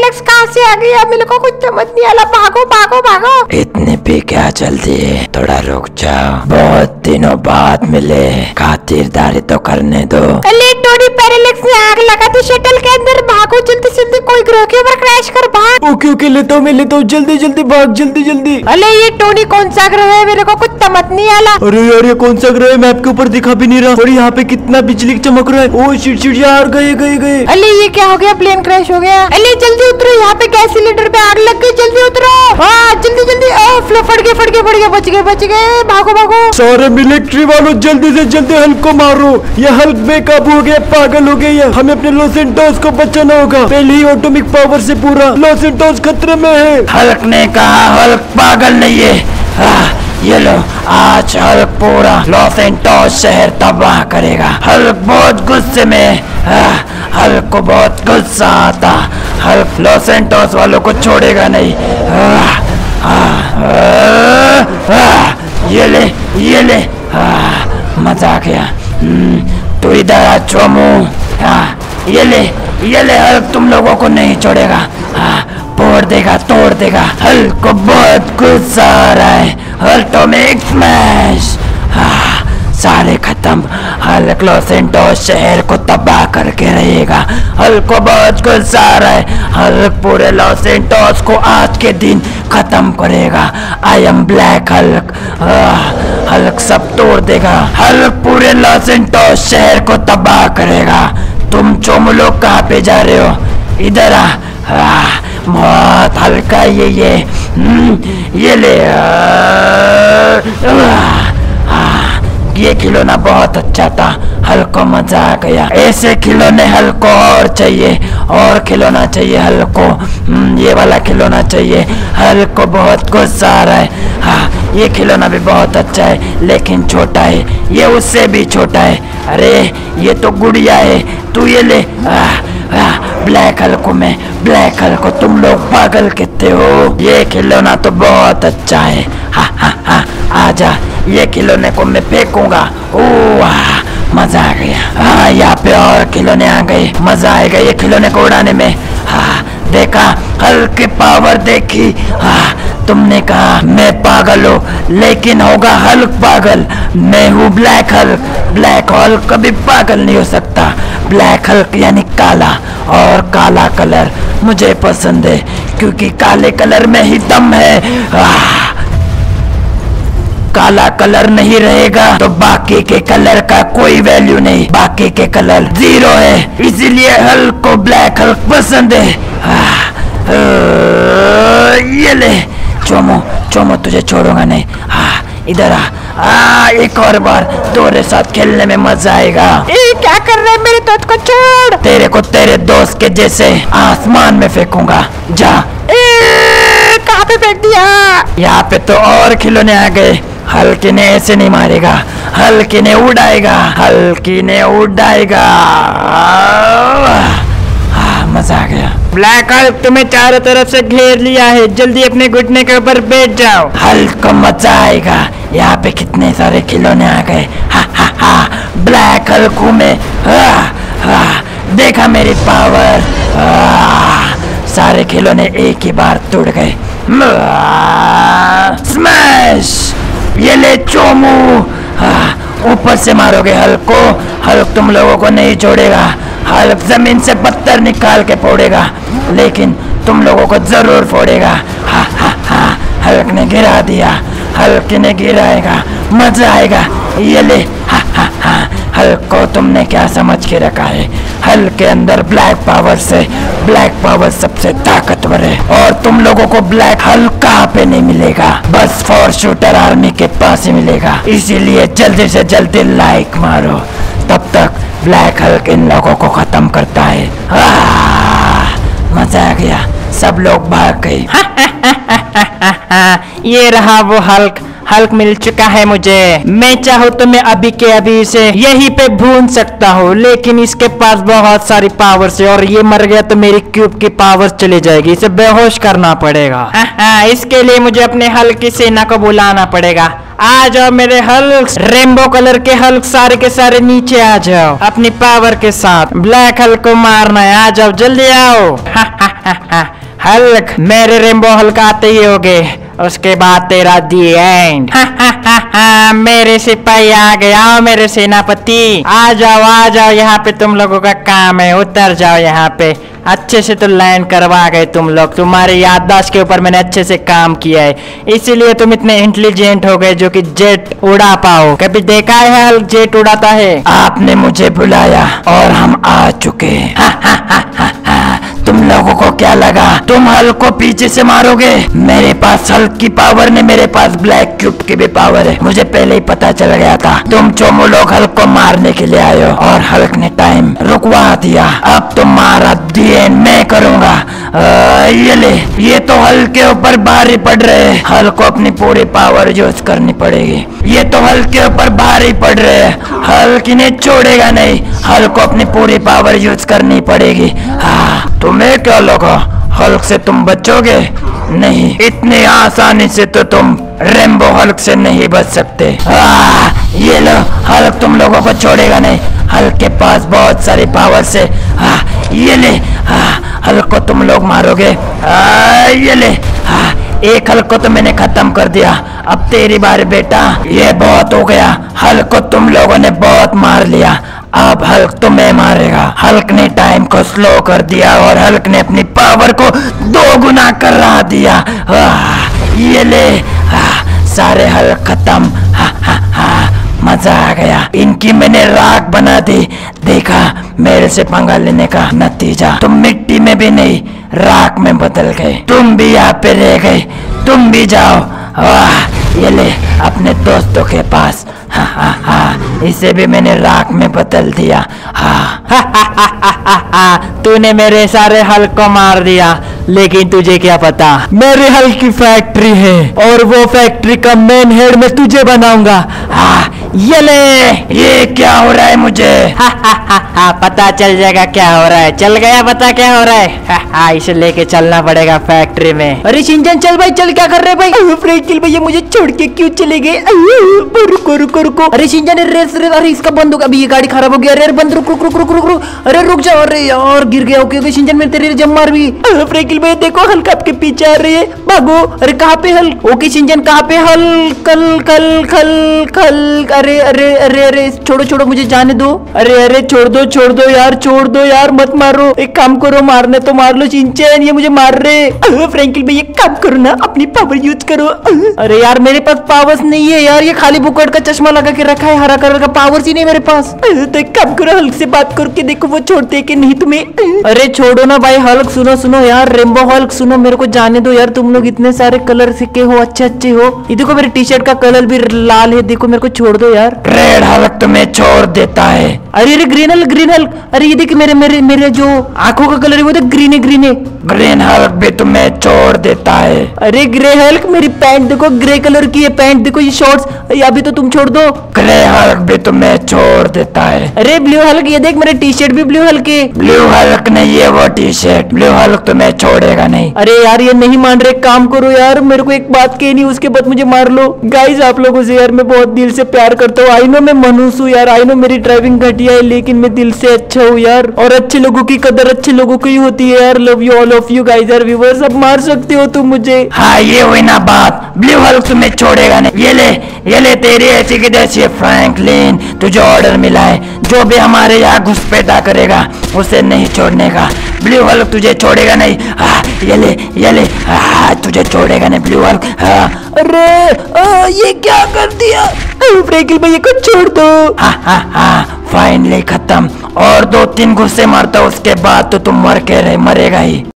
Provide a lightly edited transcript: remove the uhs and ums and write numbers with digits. Dialogues कहाँ से आ गई? अब मेरे को कुछ समझ नहीं आ रहा। भागो भागो भागो। इतने भी क्या जल्दी, थोड़ा रुक जाओ, बहुत दिनों बाद मिले, खातिरदारी तो करने दो। टोनी पैरालिक्स ने आग लगा दी शटल के अंदर। भागो जल्दी जल्दी, कोई ग्रह के ऊपर क्रैश कर भाग। ओके ओके, लेता हूँ मैं, लेता हूँ, जल्दी जल्दी भाग, जल्दी जल्दी। अरे ये टोनी कौन सा ग्रह है? मेरे को कुछ समझ नहीं आ रहा। अरे यार ये कौन सा ग्रह है? मैप के ऊपर दिखा भी नहीं रहा। और यहाँ पे कितना बिजली चमक रहा है। ओ शिट शिट यार, गए गए गए। अरे ये क्या हो गया? प्लेन क्रैश हो गया। अरे जल्दी उतरो, यहाँ पे गैस सिलेंडर पे आग लग गई, जल्दी उतरो। हाँ जल्दी जल्दी, फट गए फट गए, बच गए बच गए, भागो भागो। सारे मिलिट्री वालों जल्दी से जल्दी हल्क को मारो, ये हल्क बेकाबू हो गया, पागल हो गया। हमें अपने लॉस एंटोस को बचाना होगा, पहले ही एटॉमिक पावर से पूरा लॉस एंटोस खतरे में है। हल्क ने कहा हल्क पागल नहीं है। ये लो, आज हल्क पूरा लॉस एंटोस शहर तबाह करेगा। हल्क बहुत गुस्से में है, हल्क को बहुत गुस्सा आता, हल्क लॉस एंटोस वालों को छोड़ेगा नहीं। ये ले, मजा आ गया। तू इधर आ चोमू। ये ले, हल्क तुम लोगों को नहीं छोड़ेगा, तोड़ देगा तोड़ देगा। हल्क को बहुत गुस्सा आ रहा है। अल्टोमेट स्मैश, सारे खत्म। हल्क लॉस एंटोस शहर को तबाह करके रहेगा। हल्क को बहुत गुस्सा आ रहा है, हल्क पूरे लॉस एंटोस को आज के दिन खत्म करेगा। I am black Hulk, Hulk सब तोड़ देगा, हल्क पूरे लॉस एंटोस शहर को तबाह करेगा। तुम चोमू लोग कहाँ पे जा रहे हो? इधर आ। बहुत हल्का ये ले, ये खिलौना बहुत अच्छा था, हल्क को मजा आ गया। ऐसे खिलौने हल्क को और चाहिए, और खिलौना चाहिए हल्क को। ये वाला खिलौना चाहिए, हल्क को बहुत गुस्सा आ रहा है। ये खिलौना भी बहुत अच्छा है लेकिन छोटा है, ये उससे भी छोटा है। अरे ये तो गुड़िया है, तू ये ले। ब्लैक हल्क को मैं, ब्लैक हल्क को तुम लोग पागल कहते हो। ये खिलौना तो बहुत अच्छा है। हा हा हा, आजा, ये खिलौने को मैं फेंकूंगा। ओ मजा आ गया। हाँ यहाँ पे और खिलौने आ गए, मजा आएगा ये खिलौने को उड़ाने में। देखा हल्क की पावर देखी। तुमने कहा मैं पागल हूँ, लेकिन होगा हल्क पागल, मैं हूँ ब्लैक हल्क। ब्लैक हल्क कभी पागल नहीं हो सकता। ब्लैक हल्क यानी काला, और काला कलर मुझे पसंद है क्योंकि काले कलर में ही दम है। काला कलर नहीं रहेगा तो बाकी के कलर का कोई वैल्यू नहीं, बाकी के कलर जीरो है, इसीलिए हल्क को ब्लैक हल्क पसंद है। ये ले चोमो, चोमो तुझे छोड़ूंगा नहीं। इधर आ, एक और बार तेरे साथ खेलने में मजा आएगा। ये क्या कर रहे हैं? मेरे दोस्त को छोड़। तेरे को तेरे दोस्त के जैसे आसमान में फेंकूंगा, जा। कहाँ पे फेंक दिया? यहाँ पे तो और खिलौने आ गए। हल्क ने ऐसे नहीं मारेगा, हल्क ने उड़ाएगा, हल्क ने उड़ाएगा। मजा आ गया। ब्लैक हल्क तुम्हें चारों तरफ से घेर लिया है, जल्दी अपने घुटने के ऊपर बैठ जाओ। हल्क को मजा आएगा। यहाँ पे कितने सारे खिलौने आ गए। हा हा हा, ब्लैक हल्क हूँ मैं। देखा मेरी पावर। सारे खिलौने एक ही बार टूट गए। स्मैश, ये ले चोमू। ऊपर से मारोगे हल्क को, हल्क तुम लोगों को नहीं छोड़ेगा। हल्क जमीन से पत्थर निकाल के फोड़ेगा लेकिन तुम लोगों को जरूर फोड़ेगा। हा हा हा, हल्क ने गिरा दिया, हल्क ने गिराएगा, मजा आएगा। ये ले। हा हा हा, हल्क को तुमने क्या समझ के रखा है? हल्क के अंदर ब्लैक पावर से, ब्लैक पावर सबसे ताकतवर है, और तुम लोगों को ब्लैक हल्क कहाँ पे नहीं मिलेगा, बस 4 शूटर आर्मी के पास ही मिलेगा। इसीलिए जल्दी से जल्दी लाइक मारो, तब तक ब्लैक हल्क इन लोगों को खत्म करता है। मजा आ गया, सब लोग भाग गए। ये रहा वो हल्क, हल्क मिल चुका है मुझे। मैं चाहूँ तो मैं अभी के अभी इसे यहीं पे भून सकता हूँ, लेकिन इसके पास बहुत सारी पावर्स है, और ये मर गया तो मेरी क्यूब की पावर्स चली जाएगी, इसे बेहोश करना पड़ेगा। इसके लिए मुझे अपने हल्क की सेना को बुलाना पड़ेगा। आ जाओ मेरे हल्क, रेनबो कलर के हल्क, सारे के सारे नीचे आ जाओ अपनी पावर के साथ, ब्लैक हल्क को मारना है। आ जाओ जल्दी आओ। हल्क, मेरे रेनबो हल्क आते ही हो गए, उसके बाद तेरा दी एंड। मेरे सिपाही आ गया, मेरे सेनापति आ जाओ यहाँ पे, तुम लोगों का काम है, उतर जाओ यहाँ पे। अच्छे से तो लैंड करवा गए तुम लोग, तुम्हारी याददाश्त के ऊपर मैंने अच्छे से काम किया है, इसीलिए तुम इतने इंटेलिजेंट हो गए जो कि जेट उड़ा पाओ। कभी देखा है हल्क जेट उड़ाता है? आपने मुझे बुलाया और हम आ चुके हैं। तुम लोगों को क्या लगा तुम हल्क को पीछे से मारोगे? मेरे पास हल्क की पावर ने, मेरे पास ब्लैक क्यूब की भी पावर है, मुझे पहले ही पता चल गया था। तुम चोमू लोग हल्क को मारने के लिए आए हो और हल्क ने टाइम रुकवा दिया। अब तुम्हारा डीएन मैं करूँगा। ये ले, ये तो हल्क के ऊपर भारी पड़ रहे है, हल्क को अपनी पूरी पावर यूज करनी पड़ेगी। ये तो हल्क के ऊपर भारी पड़ रहे है, हल्क इन्हें छोड़ेगा नहीं, हल्क को अपनी पूरी पावर यूज करनी पड़ेगी। तुम्हें क्या लगा हल्क से तुम बचोगे? नहीं, इतनी आसानी से तो तुम रेनबो हल्क से नहीं बच सकते। ये लो, हल्क तुम लोगों को छोड़ेगा नहीं, हल्क के पास बहुत सारी पावर से। ये ले, हल्क को तुम लोग मारोगे। ये ले, एक हल्क को तो मैंने खत्म कर दिया, अब तेरी बारी बेटा। ये बहुत हो गया, हल्क को तुम लोगों ने बहुत मार लिया, अब हल्क तुम्हें मारेगा। हल्क ने टाइम को स्लो कर दिया और हल्क ने अपनी पावर को 2 गुना करा दिया। ये ले, सारे हल्क खत्म। मजा आ गया, इनकी मैंने राख बना दी। देखा मेरे से पंगा लेने का नतीजा, तुम मिट्टी में भी नहीं राख में बदल गए, तुम भी यहाँ पे रह गए, तुम भी जाओ। ये ले, अपने दोस्तों के पास। इसे भी मैंने राख में बदल दिया। तूने मेरे सारे हल्क को मार दिया, लेकिन तुझे क्या पता मेरे हल्क की फैक्ट्री है और वो फैक्ट्री का मेन हेड मैं तुझे बनाऊंगा। ये ले, ये क्या हो रहा है मुझे? पता चल जाएगा क्या हो रहा है। चल गया पता क्या हो रहा है। इसे लेके चलना पड़ेगा फैक्ट्री में। अरे शिनचैन चल भाई, चल, क्या कर रहे भाई? फ्रेंकिल भैया मुझे छोड़ के क्यों चले गए? रुको रुको रुको, अरे शिनचैन रेस रेस, अरे इसका बंद हो गया, अभी ये गाड़ी खराब हो गया। अरे बंद, रुक रुक रुक रुक रुक, अरे रुक जाओ। अरे यार गिर गया। ओके शिनचैन, मैं तेरे जम्मार भी। फ्रेंकिल भैया देखो हल्क आपके पीछे आ रही है, भागो। अरे कहाँ पे हल्क? ओके शिनचैन कहाँ पे हल्क? कल कल कल कल। अरे अरे अरे अरे छोड़ो छोड़ो, मुझे जाने दो। अरे अरे छोड़ दो यार, छोड़ दो यार, मत मारो। एक काम करो, मारने तो मार लो। शिनचैन ये मुझे मार रहे। फ्रेंकिल भैया काम करो ना, अपनी पावर यूज करो। अरे यार मेरे पास पावर्स नहीं है यार, ये खाली बुकड़ का चश्मा लगा के रखा है, हरा कलर का, पावर्स ही नहीं मेरे पास। तो एक काम करो, हल्क से बात करके देखो वो छोड़ते कि नहीं तुम्हें। अरे छोड़ो ना भाई हल्क, सुनो सुनो यार, रेनबो हल्क सुनो, मेरे को जाने दो यार। तुम लोग इतने सारे कलर के हो, अच्छे हो। ये देखो मेरे टी शर्ट का कलर भी लाल है, देखो, मेरे को छोड़ दो यार। रेड हल्क तुम्हें छोड़ देता है। अरे अरे ग्रीन हल्क, ग्रीन हल्क, अरे ये देख मेरे मेरे मेरे जो आंखों का कलर है वो तो ग्रीन है, ग्रीन है। ग्रीन हल्क भी तुम्हें छोड़ देता है। अरे ग्रे हल्क, मेरी पैंट देखो, ग्रे कलर की है पैंट, देखो ये शॉर्ट्स, अभी तो तुम छोड़ दो। ग्रे हल्क भी तुम्हें छोड़ देता है। अरे ब्लू हल्क, ये देख मेरे टी शर्ट भी ब्लू हल्क है। ब्लू हल्क नहीं है वो टी शर्ट, ब्लू हल्क तुम्हें छोड़ेगा नहीं। अरे यार ये नहीं मान रहे, काम करो यार, मेरे को एक बात कहनी, उसके बाद मुझे मार लो। गाइज आप लोगों से यार मैं बहुत दिल से प्यार करता हूँ, आई नो मैं मनुष्य हूँ यार, आई नो मेरी ड्राइविंग घटिया है, लेकिन मैं दिल से अच्छा हूँ यार, और अच्छे लोगों की कदर अच्छे लोगों की होती है यार। Love you all of you guys, यार व्यूअर्स अब मार सकते हो तुम मुझे। हाँ ये हुई ना बात, ब्लू हल्क तुम्हें छोड़ेगा नहीं। ये ले तेरी ऐसी की जैसी फ्रैंकलिन, तुझे ऑर्डर मिला है, जो भी हमारे यहाँ घुसपैठा करेगा उसे नहीं छोड़ने का। ब्लू हल्क तुझे छोड़ेगा नहीं। ये ले तुझे छोड़ेगा नहीं ब्लू हल्क। अरे ये क्या कर दिया? फ्रेंकिल भैया को छोड़ दो। फाइनली खत्म, और 2-3 गुस्से मारता उसके बाद तो तुम मरेगा ही।